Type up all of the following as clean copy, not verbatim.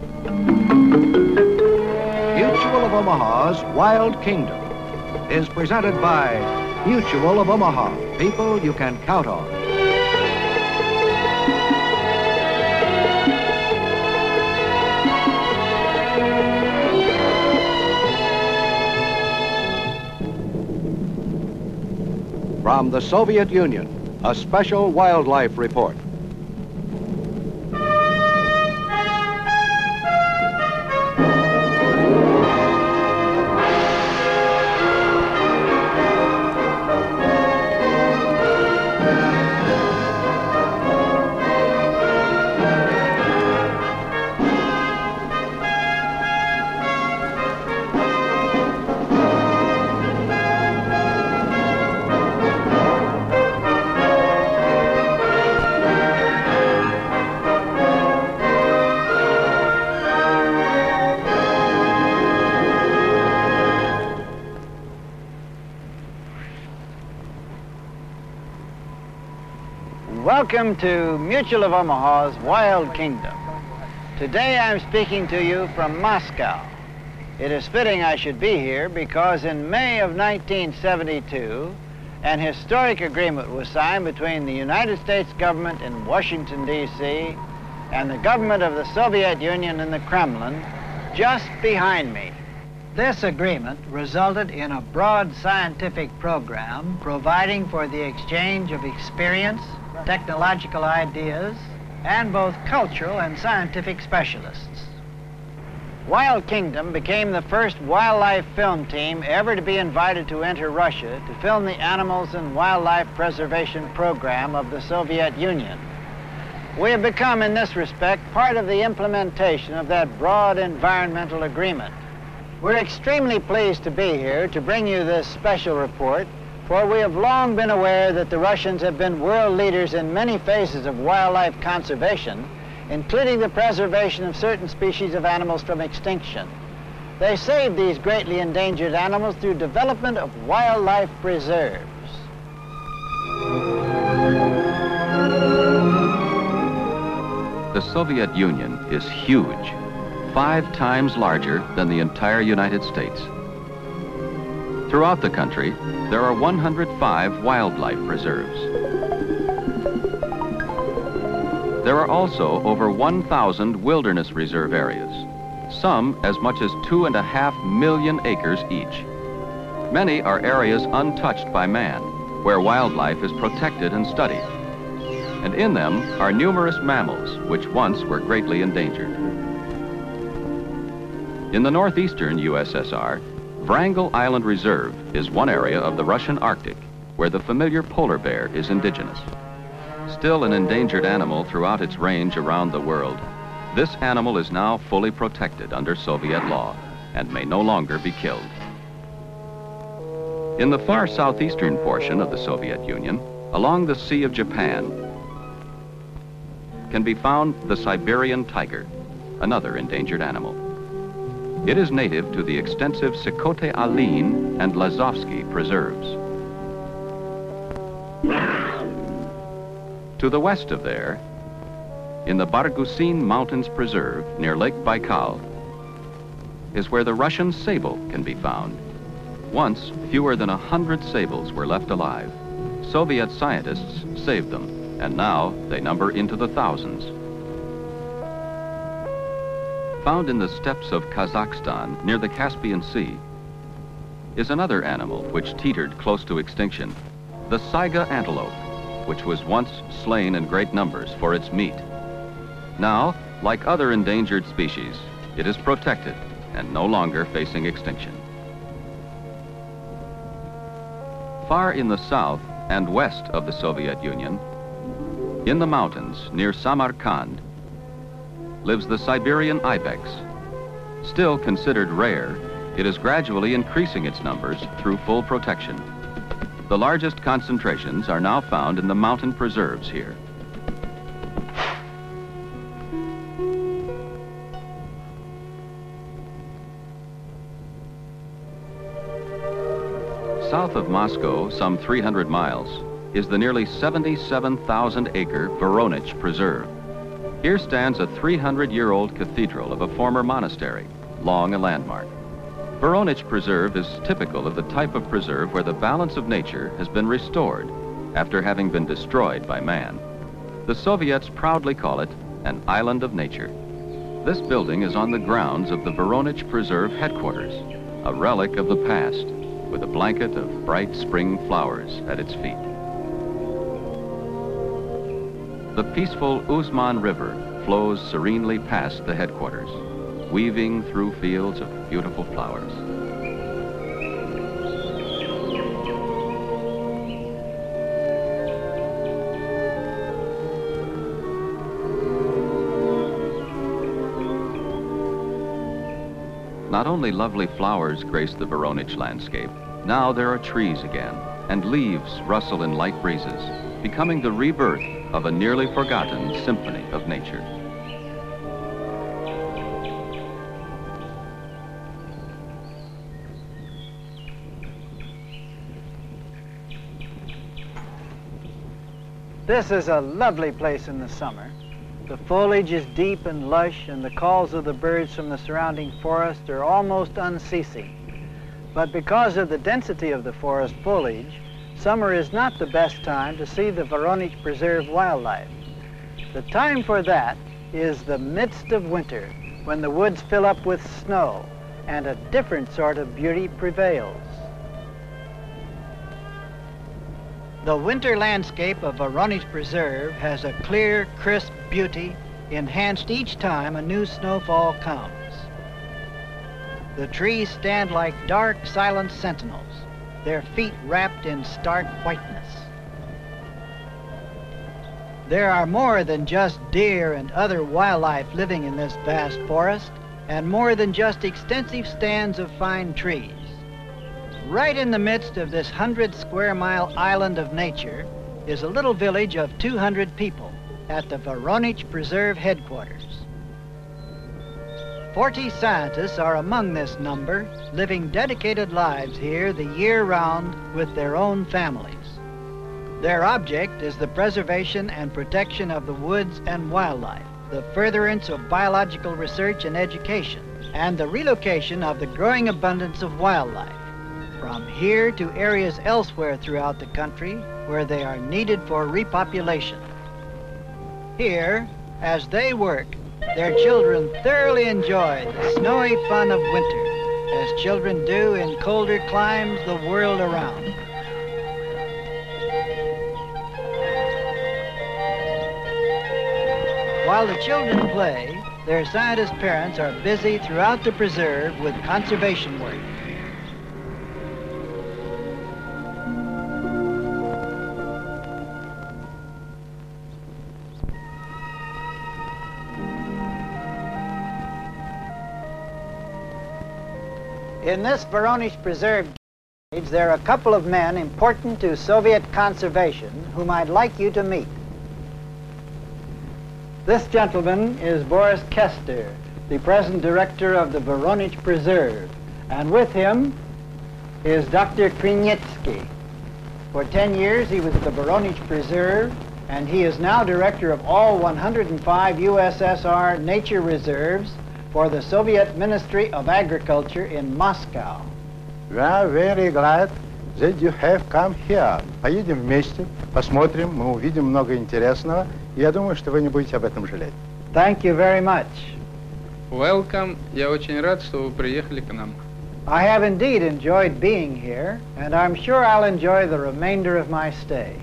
Mutual of Omaha's Wild Kingdom is presented by Mutual of Omaha, people you can count on. From the Soviet Union, a special wildlife report. Welcome to Mutual of Omaha's Wild Kingdom. Today I'm speaking to you from Moscow. It is fitting I should be here because in May of 1972, an historic agreement was signed between the United States government in Washington, D.C. and the government of the Soviet Union in the Kremlin just behind me. This agreement resulted in a broad scientific program providing for the exchange of experience, technological ideas, and both cultural and scientific specialists. Wild Kingdom became the first wildlife film team ever to be invited to enter Russia to film the Animals and Wildlife Preservation Program of the Soviet Union. We have become, in this respect, part of the implementation of that broad environmental agreement. We're extremely pleased to be here to bring you this special report, for we have long been aware that the Russians have been world leaders in many phases of wildlife conservation, including the preservation of certain species of animals from extinction. They saved these greatly endangered animals through development of wildlife preserves. The Soviet Union is huge, 5 times larger than the entire United States. Throughout the country, there are 105 wildlife preserves. There are also over 1,000 wilderness reserve areas, some as much as 2.5 million acres each. Many are areas untouched by man, where wildlife is protected and studied. And in them are numerous mammals, which once were greatly endangered. In the northeastern USSR, Wrangel Island Reserve is one area of the Russian Arctic where the familiar polar bear is indigenous. Still an endangered animal throughout its range around the world, this animal is now fully protected under Soviet law and may no longer be killed. In the far southeastern portion of the Soviet Union, along the Sea of Japan, can be found the Siberian tiger, another endangered animal. It is native to the extensive Sikhote-Alin and Lazovsky preserves. To the west of there, in the Barguzin Mountains Preserve near Lake Baikal, is where the Russian sable can be found. Once, fewer than 100 sables were left alive. Soviet scientists saved them, and now they number into the thousands. Found in the steppes of Kazakhstan, near the Caspian Sea, is another animal which teetered close to extinction, the saiga antelope, which was once slain in great numbers for its meat. Now, like other endangered species, it is protected and no longer facing extinction. Far in the south and west of the Soviet Union, in the mountains near Samarkand, lives the Siberian ibex. Still considered rare, it is gradually increasing its numbers through full protection. The largest concentrations are now found in the mountain preserves here. South of Moscow, some 300 miles, is the nearly 77,000 acre Voronezh Preserve. Here stands a 300-year-old cathedral of a former monastery, long a landmark. Voronezh Preserve is typical of the type of preserve where the balance of nature has been restored after having been destroyed by man. The Soviets proudly call it an island of nature. This building is on the grounds of the Voronezh Preserve headquarters, a relic of the past, with a blanket of bright spring flowers at its feet. The peaceful Usman River flows serenely past the headquarters, weaving through fields of beautiful flowers. Not only lovely flowers grace the Voronezh landscape, now there are trees again, and leaves rustle in light breezes, becoming the rebirth of a nearly forgotten symphony of nature. This is a lovely place in the summer. The foliage is deep and lush, and the calls of the birds from the surrounding forest are almost unceasing. But because of the density of the forest foliage, summer is not the best time to see the Voronezh Preserve wildlife. The time for that is the midst of winter, when the woods fill up with snow, and a different sort of beauty prevails. The winter landscape of Voronezh Preserve has a clear, crisp beauty, enhanced each time a new snowfall comes. The trees stand like dark, silent sentinels, their feet wrapped in stark whiteness. There are more than just deer and other wildlife living in this vast forest, and more than just extensive stands of fine trees. Right in the midst of this 100-square-mile island of nature is a little village of 200 people at the Voronezh Preserve headquarters. 40 scientists are among this number, living dedicated lives here the year round with their own families. Their object is the preservation and protection of the woods and wildlife, the furtherance of biological research and education, and the relocation of the growing abundance of wildlife from here to areas elsewhere throughout the country where they are needed for repopulation. Here, as they work, their children thoroughly enjoy the snowy fun of winter, as children do in colder climes the world around. While the children play, their scientist parents are busy throughout the preserve with conservation work. In this Voronezh Preserve, there are a couple of men important to Soviet conservation whom I'd like you to meet. This gentleman is Boris Kester, the present director of the Voronezh Preserve, and with him is Dr. Krinitsky. For 10 years he was at the Voronezh Preserve, and he is now director of all 105 USSR nature reserves for the Soviet Ministry of Agriculture in Moscow. We are very glad that you have come here. Поедем вместе, посмотрим, мы увидим много интересного. Я думаю, что вы не будете об этом жалеть. Thank you very much. Welcome. Я очень рад, что вы приехали к нам. I have indeed enjoyed being here, and I'm sure I'll enjoy the remainder of my stay.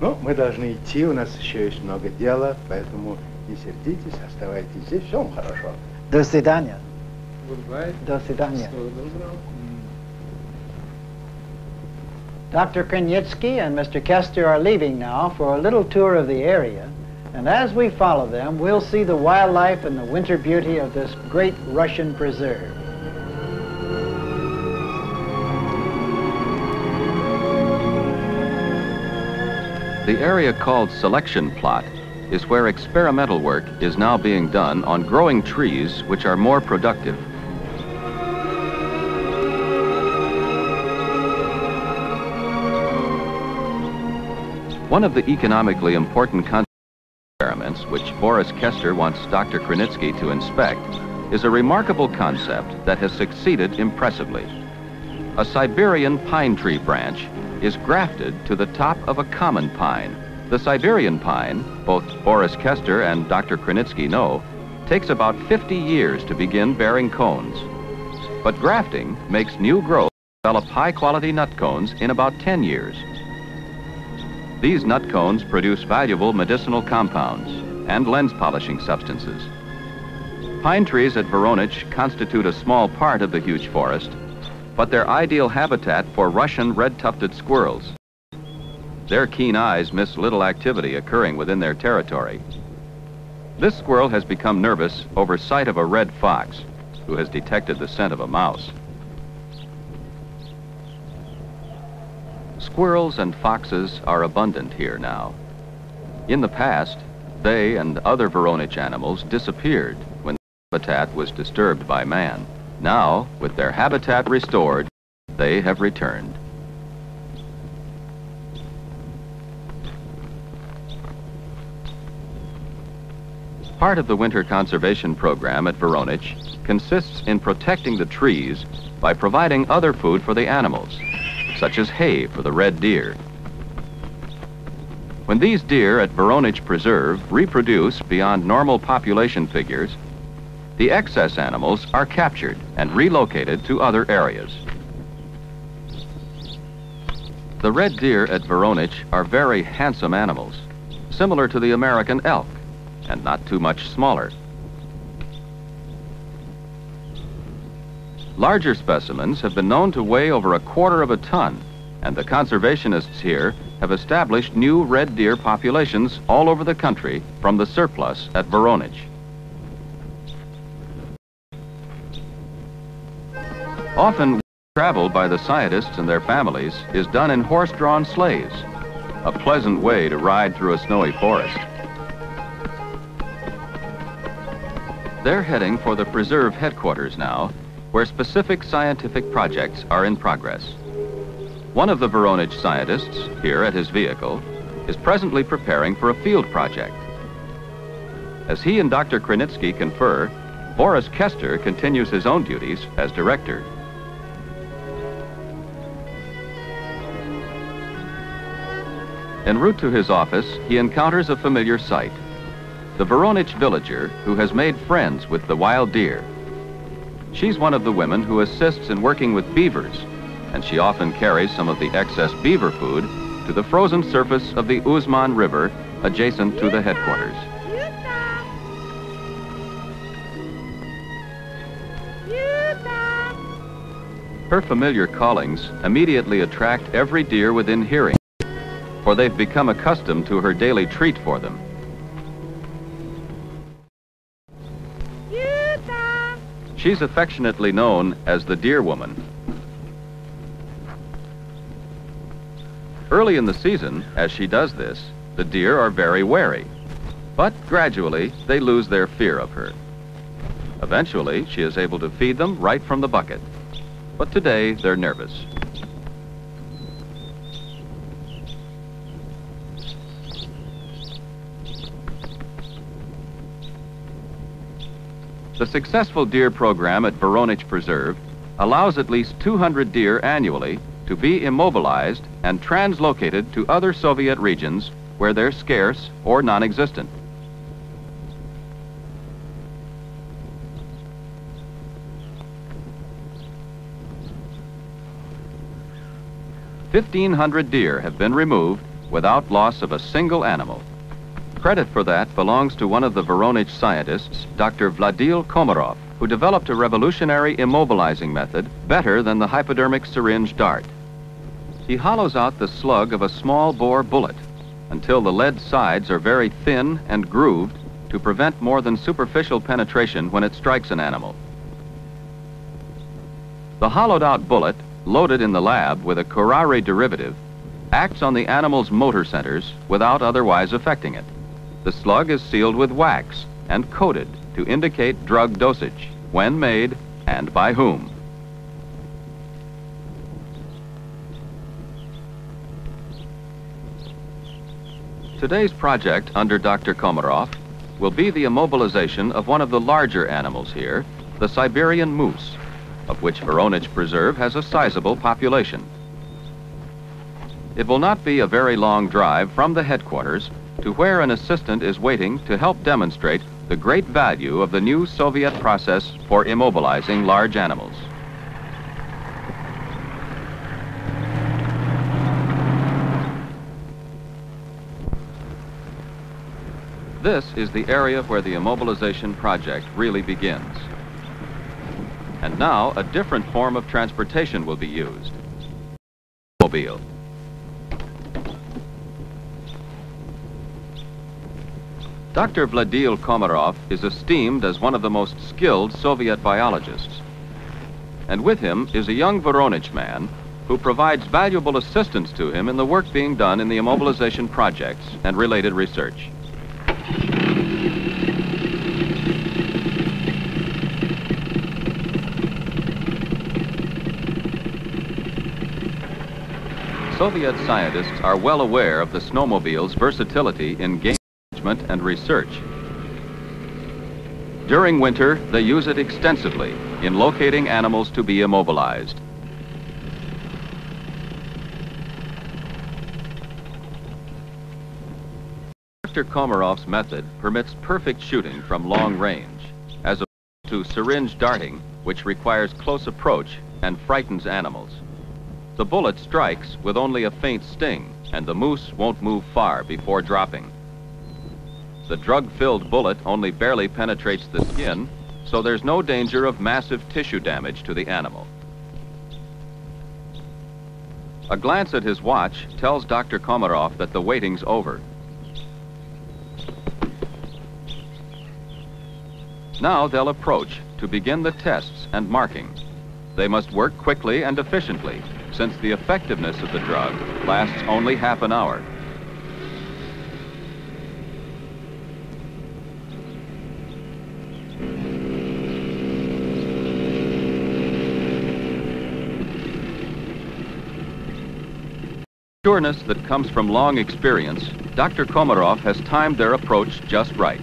Ну, мы должны идти, у нас еще есть много дела, поэтому не сердитесь, оставайтесь здесь, всем хорошо. До свидания. Goodbye. До свидания. Dr. Krinitsky and Mr. Kester are leaving now for a little tour of the area, and as we follow them, we'll see the wildlife and the winter beauty of this great Russian preserve. The area called Selection Plot is where experimental work is now being done on growing trees which are more productive. One of the economically important experiments plants, which Boris Kester wants Dr. Krinitsky to inspect, is a remarkable concept that has succeeded impressively. A Siberian pine tree branch is grafted to the top of a common pine. The Siberian pine, both Boris Kester and Dr. Krinitsky know, takes about 50 years to begin bearing cones. But grafting makes new growth develop high-quality nut cones in about 10 years. These nut cones produce valuable medicinal compounds and lens polishing substances. Pine trees at Voronezh constitute a small part of the huge forest, but they're ideal habitat for Russian red-tufted squirrels. Their keen eyes miss little activity occurring within their territory. This squirrel has become nervous over sight of a red fox, who has detected the scent of a mouse. Squirrels and foxes are abundant here now. In the past, they and other Voronezh animals disappeared when their habitat was disturbed by man. Now, with their habitat restored, they have returned. Part of the winter conservation program at Voronezh consists in protecting the trees by providing other food for the animals, such as hay for the red deer. When these deer at Voronezh Preserve reproduce beyond normal population figures, the excess animals are captured and relocated to other areas. The red deer at Voronezh are very handsome animals, similar to the American elk, and not too much smaller. Larger specimens have been known to weigh over 1/4 of a ton, and the conservationists here have established new red deer populations all over the country from the surplus at Voronezh. Often, travel by the scientists and their families is done in horse-drawn sleighs, a pleasant way to ride through a snowy forest. They're heading for the preserve headquarters now, where specific scientific projects are in progress. One of the Voronezh scientists, here at his vehicle, is presently preparing for a field project. As he and Dr. Krinitsky confer, Boris Kester continues his own duties as director. En route to his office, he encounters a familiar sight: the Voronezh villager who has made friends with the wild deer. She's one of the women who assists in working with beavers, and she often carries some of the excess beaver food to the frozen surface of the Usman River adjacent to the headquarters. Her familiar callings immediately attract every deer within hearing, for they've become accustomed to her daily treat for them. She's affectionately known as the deer woman. Early in the season, as she does this, the deer are very wary, but gradually they lose their fear of her. Eventually, she is able to feed them right from the bucket, but today they're nervous. The successful deer program at Voronezh Preserve allows at least 200 deer annually to be immobilized and translocated to other Soviet regions where they're scarce or non-existent. $1,500 deer have been removed without loss of a single animal. Credit for that belongs to one of the Voronezh scientists, Dr. Vladil Komarov, who developed a revolutionary immobilizing method better than the hypodermic syringe dart. He hollows out the slug of a small bore bullet until the lead sides are very thin and grooved to prevent more than superficial penetration when it strikes an animal. The hollowed out bullet, loaded in the lab with a curare derivative, acts on the animal's motor centers without otherwise affecting it. The slug is sealed with wax and coated to indicate drug dosage, when made and by whom. Today's project under Dr. Komarov will be the immobilization of one of the larger animals here, the Siberian moose, of which Voronezh Preserve has a sizable population. It will not be a very long drive from the headquarters to where an assistant is waiting to help demonstrate the great value of the new Soviet process for immobilizing large animals. This is the area where the immobilization project really begins. And now a different form of transportation will be used. Mobile. Dr. Vladil Komarov is esteemed as one of the most skilled Soviet biologists. And with him is a young Voronezh man who provides valuable assistance to him in the work being done in the immobilization projects and related research. Soviet scientists are well aware of the snowmobile's versatility in game management and research. During winter, they use it extensively in locating animals to be immobilized. Dr. Komarov's method permits perfect shooting from long range, as opposed to syringe darting, which requires close approach and frightens animals. The bullet strikes with only a faint sting, and the moose won't move far before dropping. The drug-filled bullet only barely penetrates the skin, so there's no danger of massive tissue damage to the animal. A glance at his watch tells Dr. Komarov that the waiting's over. Now they'll approach to begin the tests and marking. They must work quickly and efficiently, since the effectiveness of the drug lasts only half an hour. The sureness that comes from long experience, Dr. Komarov has timed their approach just right.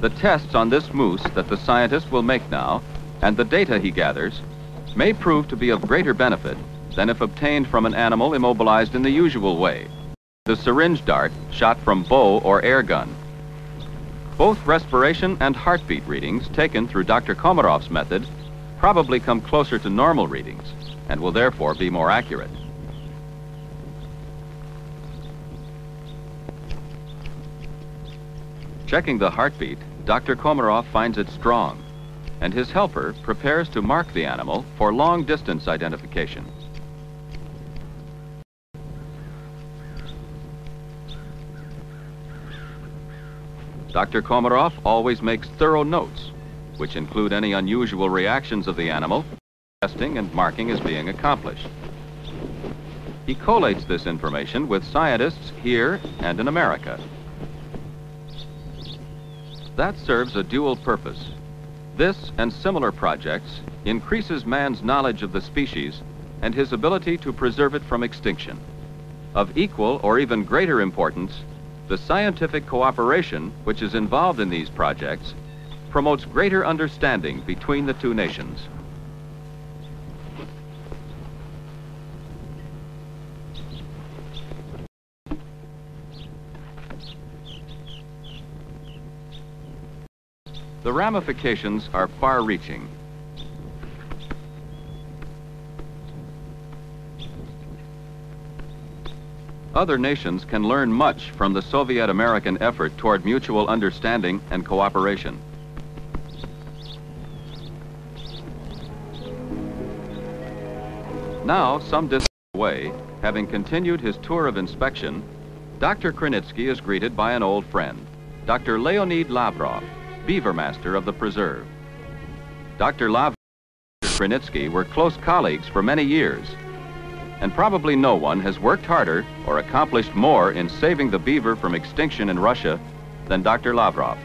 The tests on this moose that the scientist will make now, and the data he gathers, may prove to be of greater benefit than if obtained from an animal immobilized in the usual way, the syringe dart shot from bow or air gun. Both respiration and heartbeat readings taken through Dr. Komarov's method probably come closer to normal readings and will therefore be more accurate. Checking the heartbeat, Dr. Komarov finds it strong, and his helper prepares to mark the animal for long-distance identification. Dr. Komarov always makes thorough notes, which include any unusual reactions of the animal. Testing and marking is being accomplished. He collates this information with scientists here and in America. That serves a dual purpose. This and similar projects increases man's knowledge of the species and his ability to preserve it from extinction. Of equal or even greater importance, the scientific cooperation which is involved in these projects promotes greater understanding between the two nations. The ramifications are far-reaching. Other nations can learn much from the Soviet-American effort toward mutual understanding and cooperation. Now, some distance away, having continued his tour of inspection, Dr. Krinitsky is greeted by an old friend, Dr. Leonid Lavrov, beaver master of the preserve. Dr. Lavrov and Dr. Krinitsky were close colleagues for many years, and probably no one has worked harder or accomplished more in saving the beaver from extinction in Russia than Dr. Lavrov.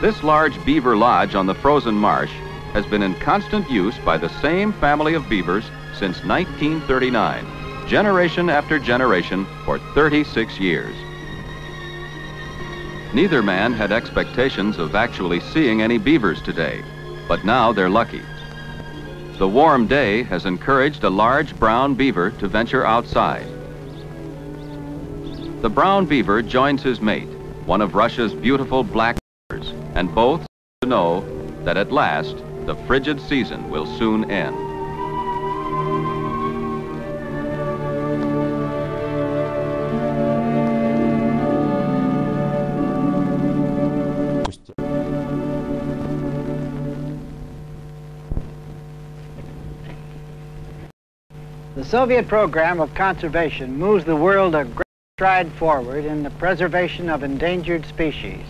This large beaver lodge on the frozen marsh has been in constant use by the same family of beavers since 1939, generation after generation for 36 years. Neither man had expectations of actually seeing any beavers today, but now they're lucky. The warm day has encouraged a large brown beaver to venture outside. The brown beaver joins his mate, one of Russia's beautiful black beavers, and both know that at last the frigid season will soon end. The Soviet program of conservation moves the world a great stride forward in the preservation of endangered species.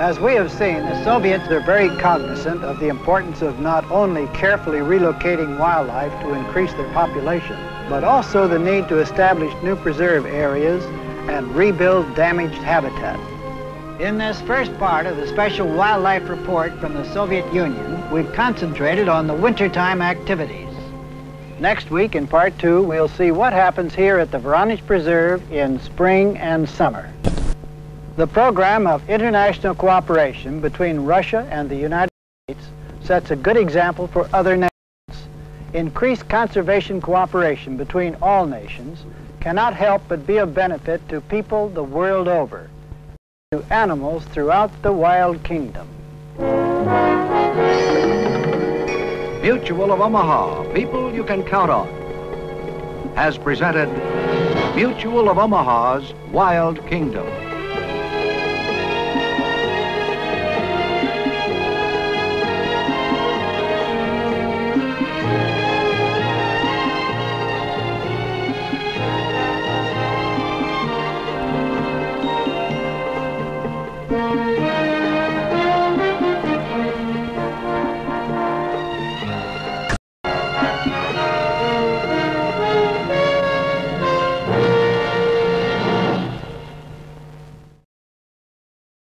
As we have seen, the Soviets are very cognizant of the importance of not only carefully relocating wildlife to increase their population, but also the need to establish new preserve areas and rebuild damaged habitat. In this first part of the Special Wildlife Report from the Soviet Union, we've concentrated on the wintertime activities. Next week in part two, we'll see what happens here at the Voronezh Preserve in spring and summer. The program of international cooperation between Russia and the United States sets a good example for other nations. Increased conservation cooperation between all nations cannot help but be of benefit to people the world over, to animals throughout the Wild Kingdom. Mutual of Omaha, people you can count on, has presented Mutual of Omaha's Wild Kingdom.